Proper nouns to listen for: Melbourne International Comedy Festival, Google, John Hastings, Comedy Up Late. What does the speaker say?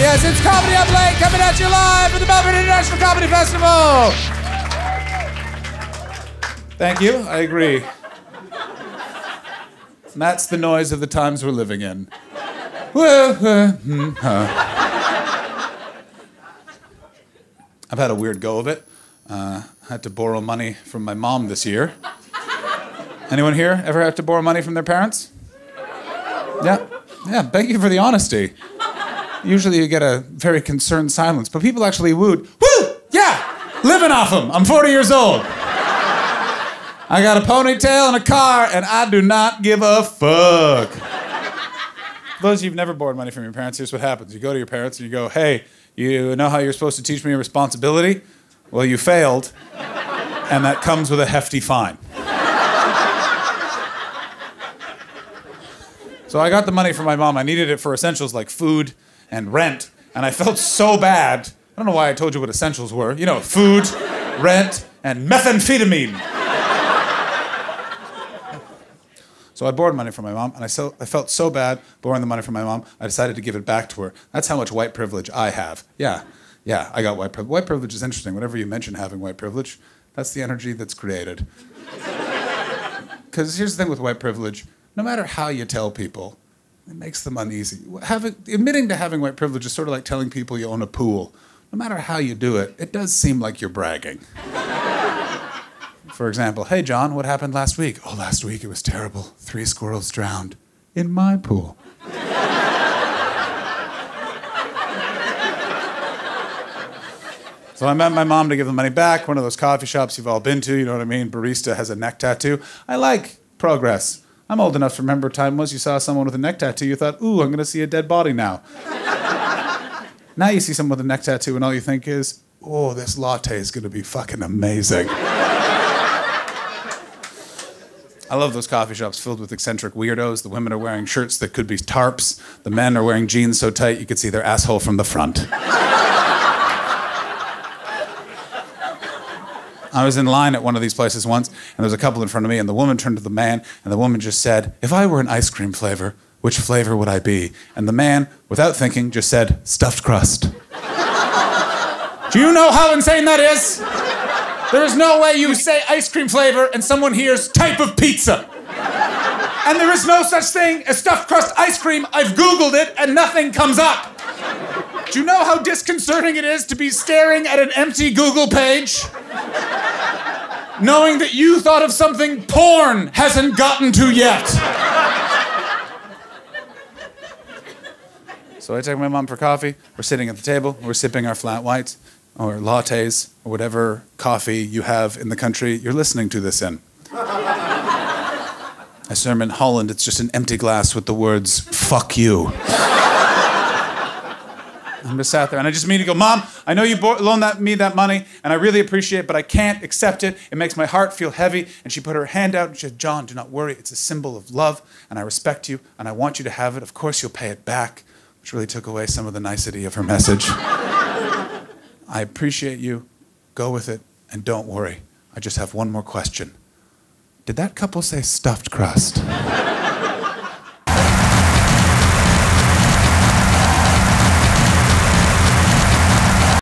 Yes, it's Comedy Up Late coming at you live from the Melbourne International Comedy Festival. Thank you, I agree. And that's the noise of the times we're living in. I've had a weird go of it. I had to borrow money from my mom this year. Anyone here ever have to borrow money from their parents? Yeah? Yeah, thank you for the honesty. Usually you get a very concerned silence, but people actually wooed. Woo! Yeah! Living off them. I'm 40 years old. I got a ponytail and a car, and I do not give a fuck. For those of you who've never borrowed money from your parents, here's what happens. You go to your parents and you go, hey, you know how you're supposed to teach me responsibility? Well, you failed, and that comes with a hefty fine. So I got the money from my mom. I needed it for essentials like food and rent, and I felt so bad. I don't know why I told you what essentials were. You know, food, rent, and methamphetamine. So I borrowed money from my mom, and I felt so bad borrowing the money from my mom, I decided to give it back to her. That's how much white privilege I have. Yeah, yeah, I got white privilege. White privilege is interesting. Whenever you mention having white privilege, that's the energy that's created. Because here's the thing with white privilege. No matter how you tell people, it makes them uneasy. Admitting to having white privilege is sort of like telling people you own a pool. No matter how you do it, it does seem like you're bragging. For example, hey John, what happened last week? Oh, last week it was terrible. 3 squirrels drowned in my pool. So I met my mom to give the money back. One of those coffee shops you've all been to, you know what I mean? Barista has a neck tattoo. I like progress. I'm old enough to remember a time once you saw someone with a neck tattoo, you thought, ooh, I'm gonna see a dead body now. Now you see someone with a neck tattoo and all you think is, oh, this latte is gonna be fucking amazing. I love those coffee shops filled with eccentric weirdos. The women are wearing shirts that could be tarps. The men are wearing jeans so tight you could see their asshole from the front. I was in line at one of these places once, and there was a couple in front of me, and the woman turned to the man, and the woman just said, if I were an ice cream flavor, which flavor would I be? And the man, without thinking, just said, stuffed crust. Do you know how insane that is? There is no way you say ice cream flavor and someone hears type of pizza. And there is no such thing as stuffed crust ice cream. I've Googled it, and nothing comes up. Do you know how disconcerting it is to be staring at an empty Google page? Knowing that you thought of something porn hasn't gotten to yet. So I take my mom for coffee. We're sitting at the table. We're sipping our flat whites or lattes or whatever coffee you have in the country you're listening to this in. I assume in Holland, it's just an empty glass with the words, fuck you. I'm just sat there, and I just mean to go, Mom, I know you loaned me that money, and I really appreciate it, but I can't accept it. It makes my heart feel heavy. And she put her hand out, and she said, John, do not worry. It's a symbol of love, and I respect you, and I want you to have it. Of course you'll pay it back, which really took away some of the nicety of her message. I appreciate you. Go with it, and don't worry. I just have one more question. Did that couple say stuffed crust?